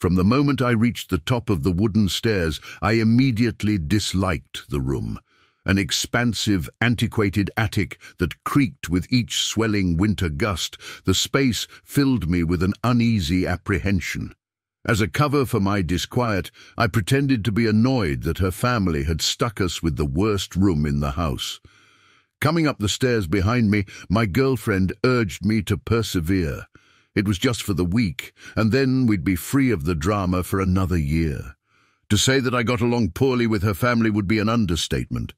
From the moment I reached the top of the wooden stairs, I immediately disliked the room. An expansive, antiquated attic that creaked with each swelling winter gust, the space filled me with an uneasy apprehension. As a cover for my disquiet, I pretended to be annoyed that her family had stuck us with the worst room in the house. Coming up the stairs behind me, my girlfriend urged me to persevere. It was just for the week, and then we'd be free of the drama for another year. To say that I got along poorly with her family would be an understatement.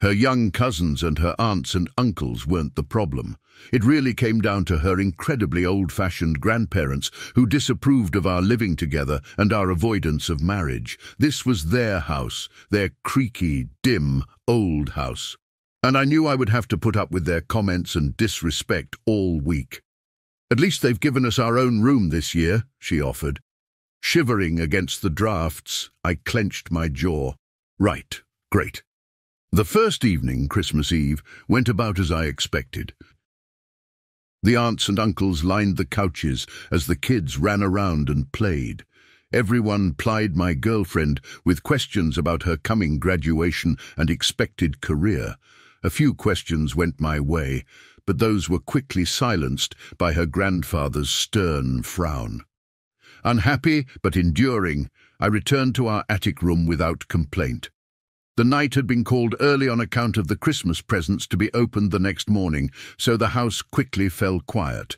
Her young cousins and her aunts and uncles weren't the problem. It really came down to her incredibly old-fashioned grandparents who disapproved of our living together and our avoidance of marriage. This was their house, their creaky, dim, old house. And I knew I would have to put up with their comments and disrespect all week. "At least they've given us our own room this year," she offered. Shivering against the drafts, I clenched my jaw. Right, great. The first evening, Christmas Eve, went about as I expected. The aunts and uncles lined the couches as the kids ran around and played. Everyone plied my girlfriend with questions about her coming graduation and expected career. A few questions went my way, but those were quickly silenced by her grandfather's stern frown. Unhappy but enduring, I returned to our attic room without complaint. The night had been called early on account of the Christmas presents to be opened the next morning, so the house quickly fell quiet.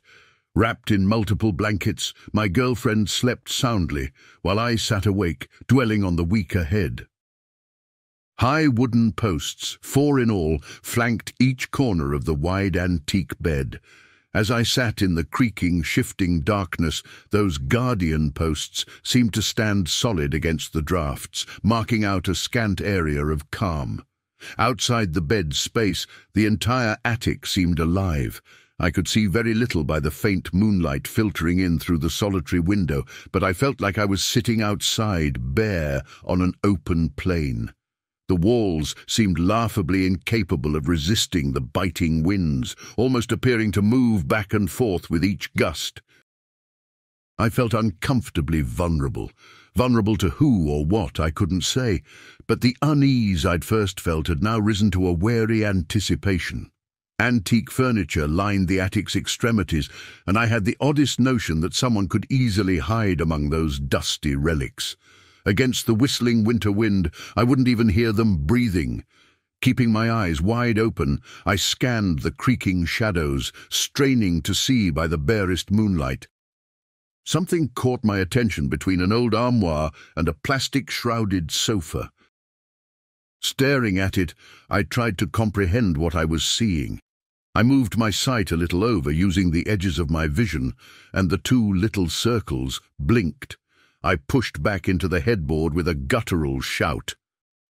Wrapped in multiple blankets, my girlfriend slept soundly, while I sat awake, dwelling on the week ahead. High wooden posts, 4 in all, flanked each corner of the wide antique bed. As I sat in the creaking, shifting darkness, those guardian posts seemed to stand solid against the drafts, marking out a scant area of calm. Outside the bed space, the entire attic seemed alive. I could see very little by the faint moonlight filtering in through the solitary window, but I felt like I was sitting outside, bare, on an open plain. The walls seemed laughably incapable of resisting the biting winds, almost appearing to move back and forth with each gust. I felt uncomfortably vulnerable. Vulnerable to who or what, I couldn't say, but the unease I'd first felt had now risen to a wary anticipation. Antique furniture lined the attic's extremities, and I had the oddest notion that someone could easily hide among those dusty relics. Against the whistling winter wind, I wouldn't even hear them breathing. Keeping my eyes wide open, I scanned the creaking shadows, straining to see by the barest moonlight. Something caught my attention between an old armoire and a plastic-shrouded sofa. Staring at it, I tried to comprehend what I was seeing. I moved my sight a little over, using the edges of my vision, and the two little circles blinked. I pushed back into the headboard with a guttural shout.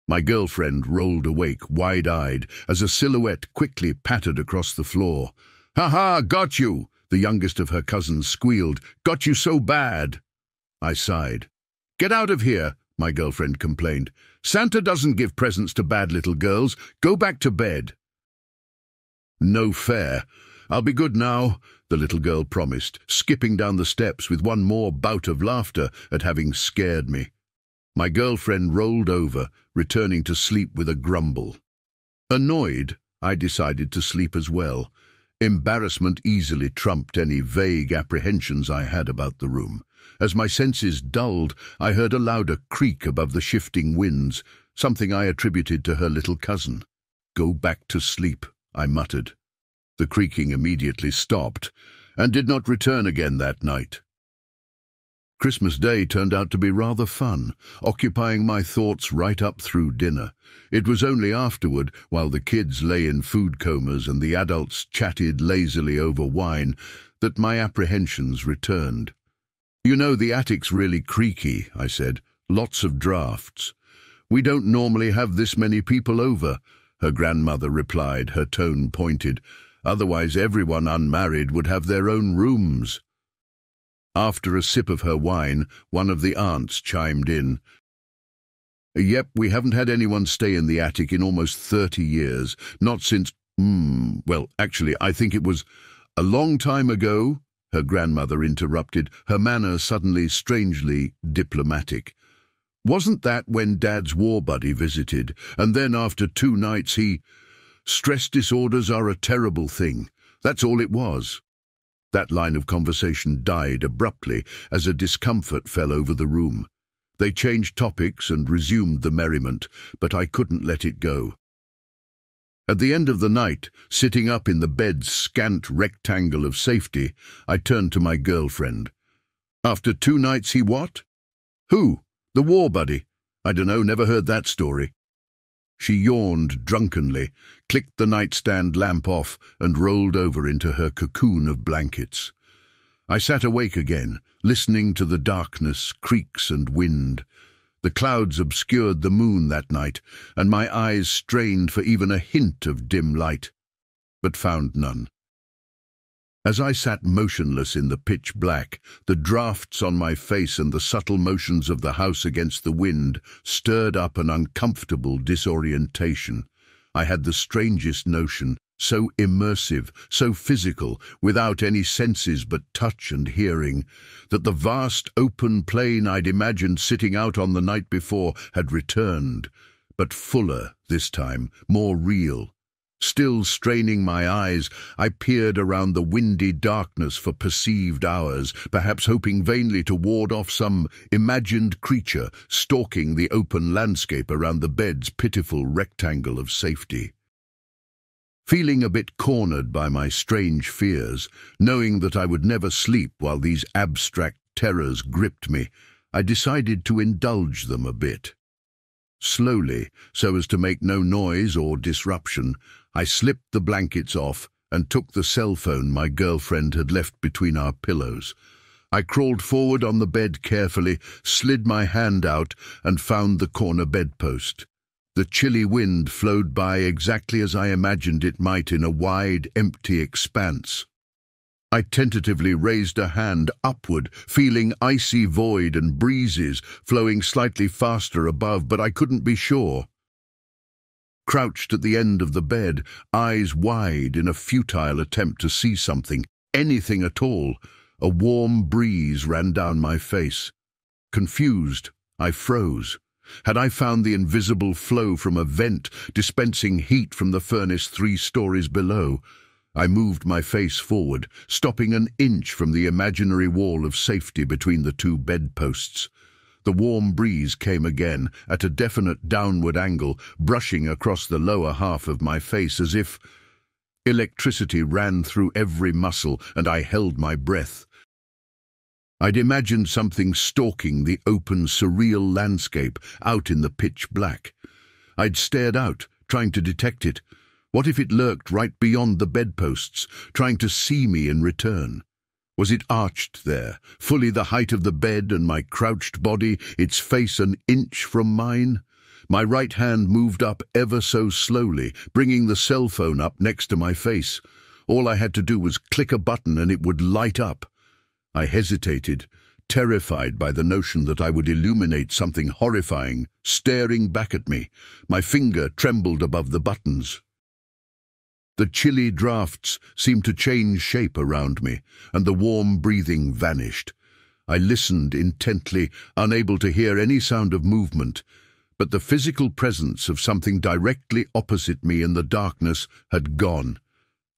My girlfriend rolled awake, wide-eyed, as a silhouette quickly pattered across the floor. "Ha-ha, got you!" the youngest of her cousins squealed. "Got you so bad!" I sighed. "Get out of here!" my girlfriend complained. "Santa doesn't give presents to bad little girls. Go back to bed." "No fair. I'll be good now," the little girl promised, skipping down the steps with one more bout of laughter at having scared me. My girlfriend rolled over, returning to sleep with a grumble. Annoyed, I decided to sleep as well. Embarrassment easily trumped any vague apprehensions I had about the room. As my senses dulled, I heard a louder creak above the shifting winds, something I attributed to her little cousin. "Go back to sleep," I muttered. The creaking immediately stopped, and did not return again that night. Christmas Day turned out to be rather fun, occupying my thoughts right up through dinner. It was only afterward, while the kids lay in food comas and the adults chatted lazily over wine, that my apprehensions returned. "You know, the attic's really creaky," I said. "Lots of drafts." "We don't normally have this many people over," her grandmother replied, her tone pointed. "Otherwise everyone unmarried would have their own rooms." After a sip of her wine, one of the aunts chimed in. "Yep, we haven't had anyone stay in the attic in almost 30 years, not since, well, actually, I think it was a long time ago," her grandmother interrupted, her manner suddenly strangely diplomatic. Wasn't that when Dad's war buddy visited, and then after 2 nights he... Stress disorders are a terrible thing. That's all it was. That line of conversation died abruptly as a discomfort fell over the room. They changed topics and resumed the merriment, but I couldn't let it go. At the end of the night, sitting up in the bed's scant rectangle of safety, I turned to my girlfriend. After 2 nights he what? Who? The war buddy. I dunno, never heard that story. She yawned drunkenly, clicked the nightstand lamp off, and rolled over into her cocoon of blankets. I sat awake again, listening to the darkness, creaks and wind. The clouds obscured the moon that night, and my eyes strained for even a hint of dim light, but found none. As I sat motionless in the pitch black, the drafts on my face and the subtle motions of the house against the wind stirred up an uncomfortable disorientation. I had the strangest notion, so immersive, so physical, without any senses but touch and hearing, that the vast open plain I'd imagined sitting out on the night before had returned, but fuller this time, more real. Still straining my eyes, I peered around the windy darkness for perceived hours, perhaps hoping vainly to ward off some imagined creature stalking the open landscape around the bed's pitiful rectangle of safety. Feeling a bit cornered by my strange fears, knowing that I would never sleep while these abstract terrors gripped me, I decided to indulge them a bit. Slowly, so as to make no noise or disruption, I slipped the blankets off and took the cell phone my girlfriend had left between our pillows. I crawled forward on the bed carefully, slid my hand out, and found the corner bedpost. The chilly wind flowed by exactly as I imagined it might in a wide, empty expanse. I tentatively raised a hand upward, feeling icy void and breezes flowing slightly faster above, but I couldn't be sure. Crouched at the end of the bed, eyes wide in a futile attempt to see something, anything at all, a warm breeze ran down my face. Confused, I froze. Had I found the invisible flow from a vent dispensing heat from the furnace 3 stories below? I moved my face forward, stopping an inch from the imaginary wall of safety between the 2 bedposts. The warm breeze came again, at a definite downward angle, brushing across the lower half of my face as if electricity ran through every muscle, and I held my breath. I'd imagined something stalking the open, surreal landscape out in the pitch black. I'd stared out, trying to detect it. What if it lurked right beyond the bedposts, trying to see me in return? Was it arched there, fully the height of the bed and my crouched body, its face an inch from mine? My right hand moved up ever so slowly, bringing the cell phone up next to my face. All I had to do was click a button and it would light up. I hesitated, terrified by the notion that I would illuminate something horrifying, staring back at me. My finger trembled above the buttons. The chilly drafts seemed to change shape around me, and the warm breathing vanished. I listened intently, unable to hear any sound of movement, but the physical presence of something directly opposite me in the darkness had gone.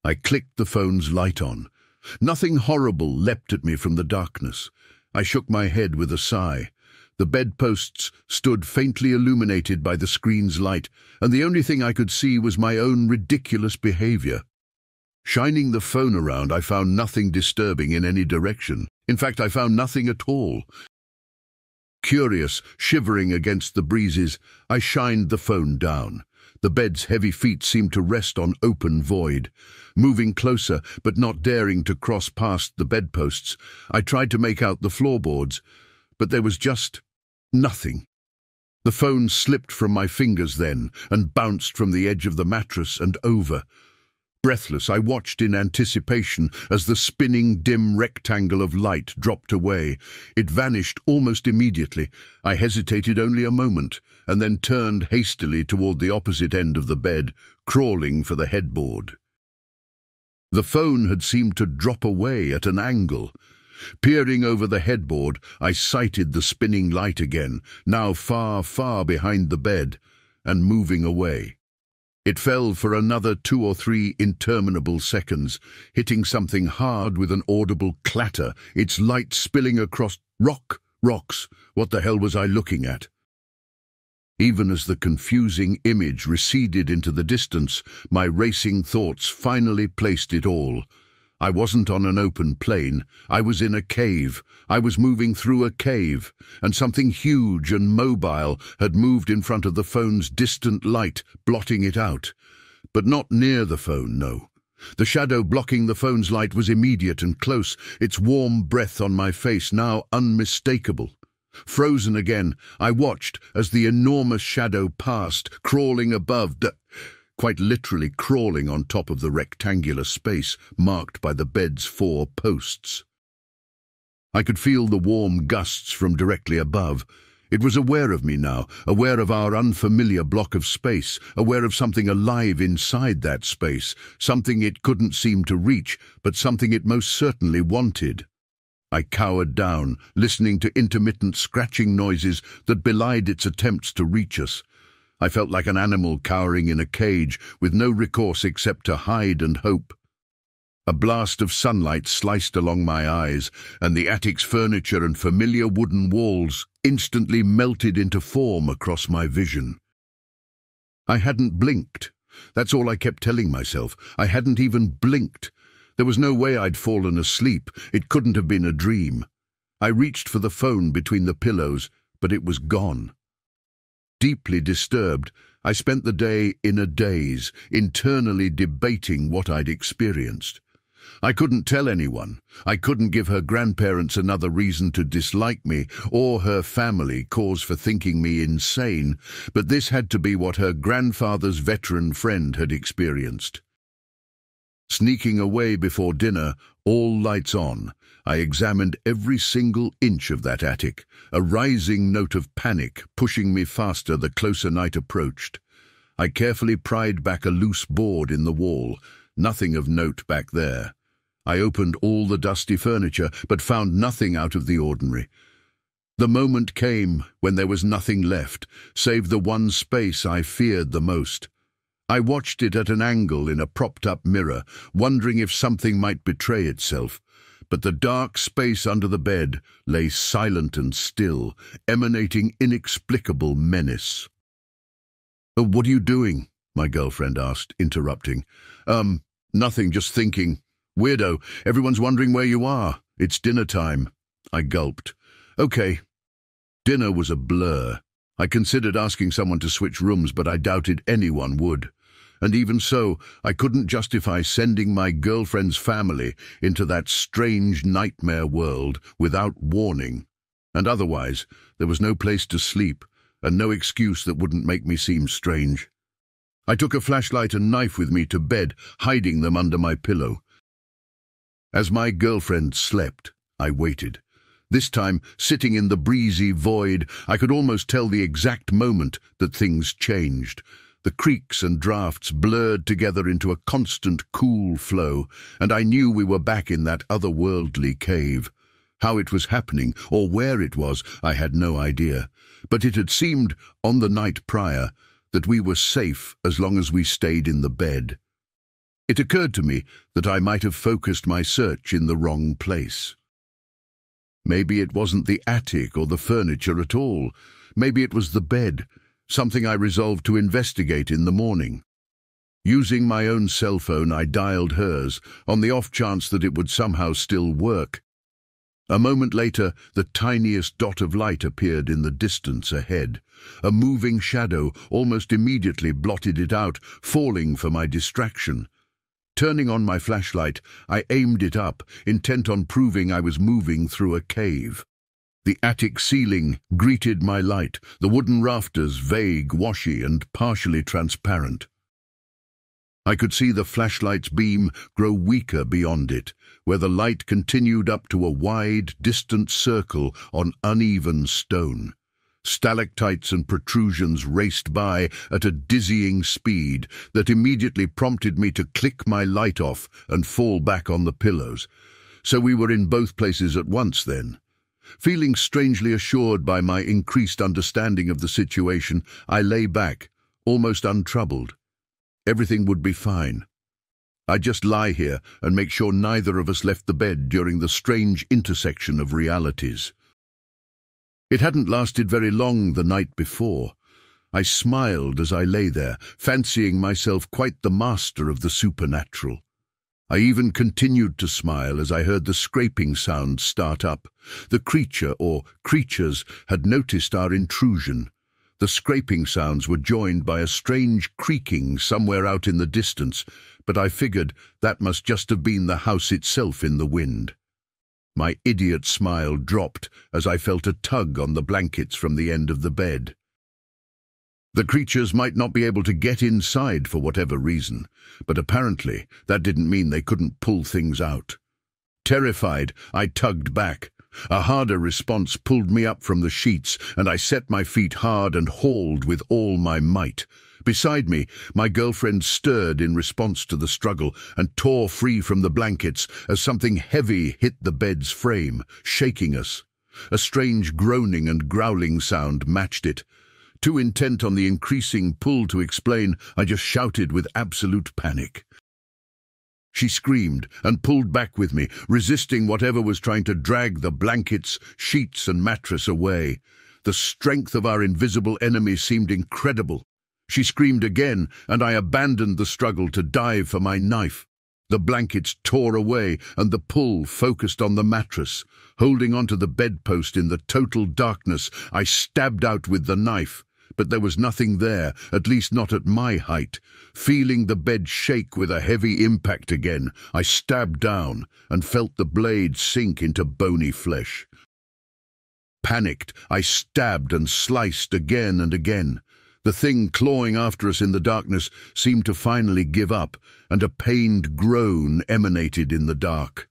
I clicked the phone's light on. Nothing horrible leapt at me from the darkness. I shook my head with a sigh. The bedposts stood faintly illuminated by the screen's light, and the only thing I could see was my own ridiculous behavior. Shining the phone around, I found nothing disturbing in any direction. In fact, I found nothing at all. Curious, shivering against the breezes, I shined the phone down. The bed's heavy feet seemed to rest on open void. Moving closer, but not daring to cross past the bedposts, I tried to make out the floorboards, but there was just nothing. The phone slipped from my fingers then and bounced from the edge of the mattress and over. Breathless, I watched in anticipation as the spinning dim rectangle of light dropped away. It vanished almost immediately. I hesitated only a moment and then turned hastily toward the opposite end of the bed, crawling for the headboard. The phone had seemed to drop away at an angle. Peering over the headboard, I sighted the spinning light again, now far, far behind the bed, and moving away. It fell for another 2 or 3 interminable seconds, hitting something hard with an audible clatter, its light spilling across rocks. What the hell was I looking at? Even as the confusing image receded into the distance, my racing thoughts finally placed it all. I wasn't on an open plain. I was in a cave. I was moving through a cave, and something huge and mobile had moved in front of the phone's distant light, blotting it out. But not near the phone, no. The shadow blocking the phone's light was immediate and close, its warm breath on my face now unmistakable. Frozen again, I watched as the enormous shadow passed, crawling above the... quite literally crawling on top of the rectangular space marked by the bed's 4 posts. I could feel the warm gusts from directly above. It was aware of me now, aware of our unfamiliar block of space, aware of something alive inside that space, something it couldn't seem to reach, but something it most certainly wanted. I cowered down, listening to intermittent scratching noises that belied its attempts to reach us. I felt like an animal cowering in a cage, with no recourse except to hide and hope. A blast of sunlight sliced along my eyes, and the attic's furniture and familiar wooden walls instantly melted into form across my vision. I hadn't blinked. That's all I kept telling myself. I hadn't even blinked. There was no way I'd fallen asleep. It couldn't have been a dream. I reached for the phone between the pillows, but it was gone. Deeply disturbed, I spent the day in a daze, internally debating what I'd experienced. I couldn't tell anyone. I couldn't give her grandparents another reason to dislike me, or her family cause for thinking me insane, but this had to be what her grandfather's veteran friend had experienced. Sneaking away before dinner, all lights on, I examined every single inch of that attic, a rising note of panic pushing me faster the closer night approached. I carefully pried back a loose board in the wall, nothing of note back there. I opened all the dusty furniture, but found nothing out of the ordinary. The moment came when there was nothing left, save the one space I feared the most. I watched it at an angle in a propped-up mirror, wondering if something might betray itself. But the dark space under the bed lay silent and still, emanating inexplicable menace. "Oh, what are you doing?" my girlfriend asked, interrupting. Nothing, just thinking. Weirdo, everyone's wondering where you are. It's dinner time." I gulped. "Okay." Dinner was a blur. I considered asking someone to switch rooms, but I doubted anyone would. And even so, I couldn't justify sending my girlfriend's family into that strange nightmare world without warning. And otherwise, there was no place to sleep, and no excuse that wouldn't make me seem strange. I took a flashlight and knife with me to bed, hiding them under my pillow. As my girlfriend slept, I waited. This time, sitting in the breezy void, I could almost tell the exact moment that things changed. The creaks and drafts blurred together into a constant cool flow, and I knew we were back in that otherworldly cave. How it was happening, or where it was, I had no idea. But it had seemed, on the night prior, that we were safe as long as we stayed in the bed. It occurred to me that I might have focused my search in the wrong place. Maybe it wasn't the attic or the furniture at all. Maybe it was the bed. Something I resolved to investigate in the morning. Using my own cell phone, I dialed hers, on the off chance that it would somehow still work. A moment later, the tiniest dot of light appeared in the distance ahead. A moving shadow almost immediately blotted it out, falling for my distraction. Turning on my flashlight, I aimed it up, intent on proving I was moving through a cave. The attic ceiling greeted my light, the wooden rafters vague, washy, and partially transparent. I could see the flashlight's beam grow weaker beyond it, where the light continued up to a wide, distant circle on uneven stone. Stalactites and protrusions raced by at a dizzying speed that immediately prompted me to click my light off and fall back on the pillows. So we were in both places at once then. Feeling strangely assured by my increased understanding of the situation, I lay back, almost untroubled. Everything would be fine. I'd just lie here and make sure neither of us left the bed during the strange intersection of realities. It hadn't lasted very long the night before. I smiled as I lay there, fancying myself quite the master of the supernatural. I even continued to smile as I heard the scraping sound start up. The creature, or creatures, had noticed our intrusion. The scraping sounds were joined by a strange creaking somewhere out in the distance, but I figured that must just have been the house itself in the wind. My idiot smile dropped as I felt a tug on the blankets from the end of the bed. The creatures might not be able to get inside for whatever reason, but apparently that didn't mean they couldn't pull things out. Terrified, I tugged back. A harder response pulled me up from the sheets, and I set my feet hard and hauled with all my might. Beside me, my girlfriend stirred in response to the struggle and tore free from the blankets as something heavy hit the bed's frame, shaking us. A strange groaning and growling sound matched it. Too intent on the increasing pull to explain, I just shouted with absolute panic. She screamed and pulled back with me, resisting whatever was trying to drag the blankets, sheets and mattress away. The strength of our invisible enemy seemed incredible. She screamed again, and I abandoned the struggle to dive for my knife. The blankets tore away, and the pull focused on the mattress. Holding onto the bedpost in the total darkness, I stabbed out with the knife. But there was nothing there, at least not at my height. Feeling the bed shake with a heavy impact again, I stabbed down and felt the blade sink into bony flesh. Panicked, I stabbed and sliced again and again. The thing clawing after us in the darkness seemed to finally give up, and a pained groan emanated in the dark.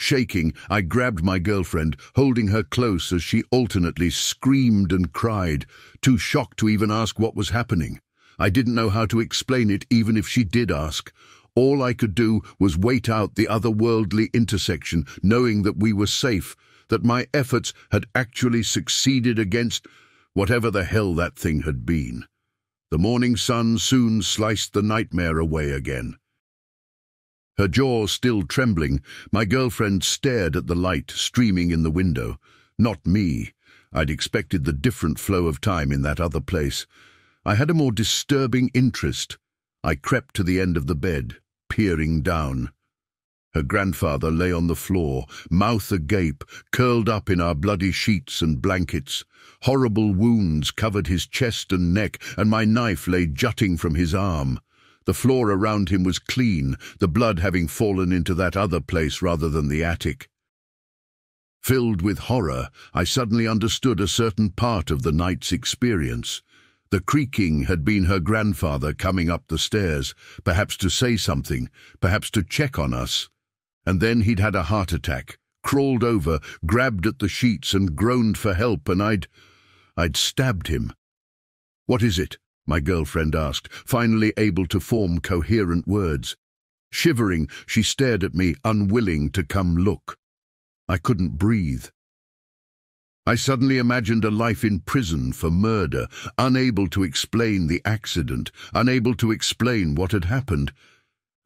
Shaking, I grabbed my girlfriend, holding her close as she alternately screamed and cried, too shocked to even ask what was happening. I didn't know how to explain it even if she did ask. All I could do was wait out the otherworldly intersection, knowing that we were safe, that my efforts had actually succeeded against whatever the hell that thing had been. The morning sun soon sliced the nightmare away again. Her jaw still trembling, my girlfriend stared at the light streaming in the window. Not me. I'd expected the different flow of time in that other place. I had a more disturbing interest. I crept to the end of the bed, peering down. Her grandfather lay on the floor, mouth agape, curled up in our bloody sheets and blankets. Horrible wounds covered his chest and neck, and my knife lay jutting from his arm. The floor around him was clean, the blood having fallen into that other place rather than the attic. Filled with horror, I suddenly understood a certain part of the night's experience. The creaking had been her grandfather coming up the stairs, perhaps to say something, perhaps to check on us. And then he'd had a heart attack, crawled over, grabbed at the sheets and groaned for help, and I'd stabbed him. "What is it?" my girlfriend asked, finally able to form coherent words. Shivering, she stared at me, unwilling to come look. I couldn't breathe. I suddenly imagined a life in prison for murder, unable to explain the accident, unable to explain what had happened.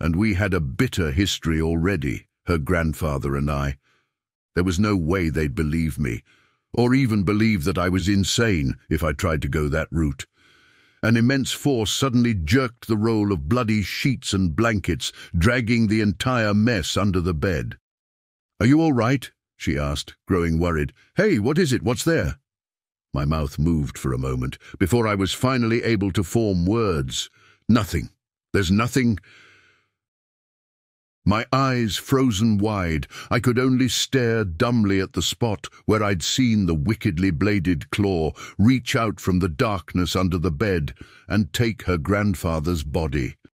And we had a bitter history already, her grandfather and I. There was no way they'd believe me, or even believe that I was insane if I tried to go that route. An immense force suddenly jerked the roll of bloody sheets and blankets, dragging the entire mess under the bed. "Are you all right?" she asked, growing worried. "Hey, what is it? What's there?" My mouth moved for a moment before I was finally able to form words. "Nothing. There's nothing." My eyes frozen wide, I could only stare dumbly at the spot where I'd seen the wickedly bladed claw reach out from the darkness under the bed and take her grandfather's body.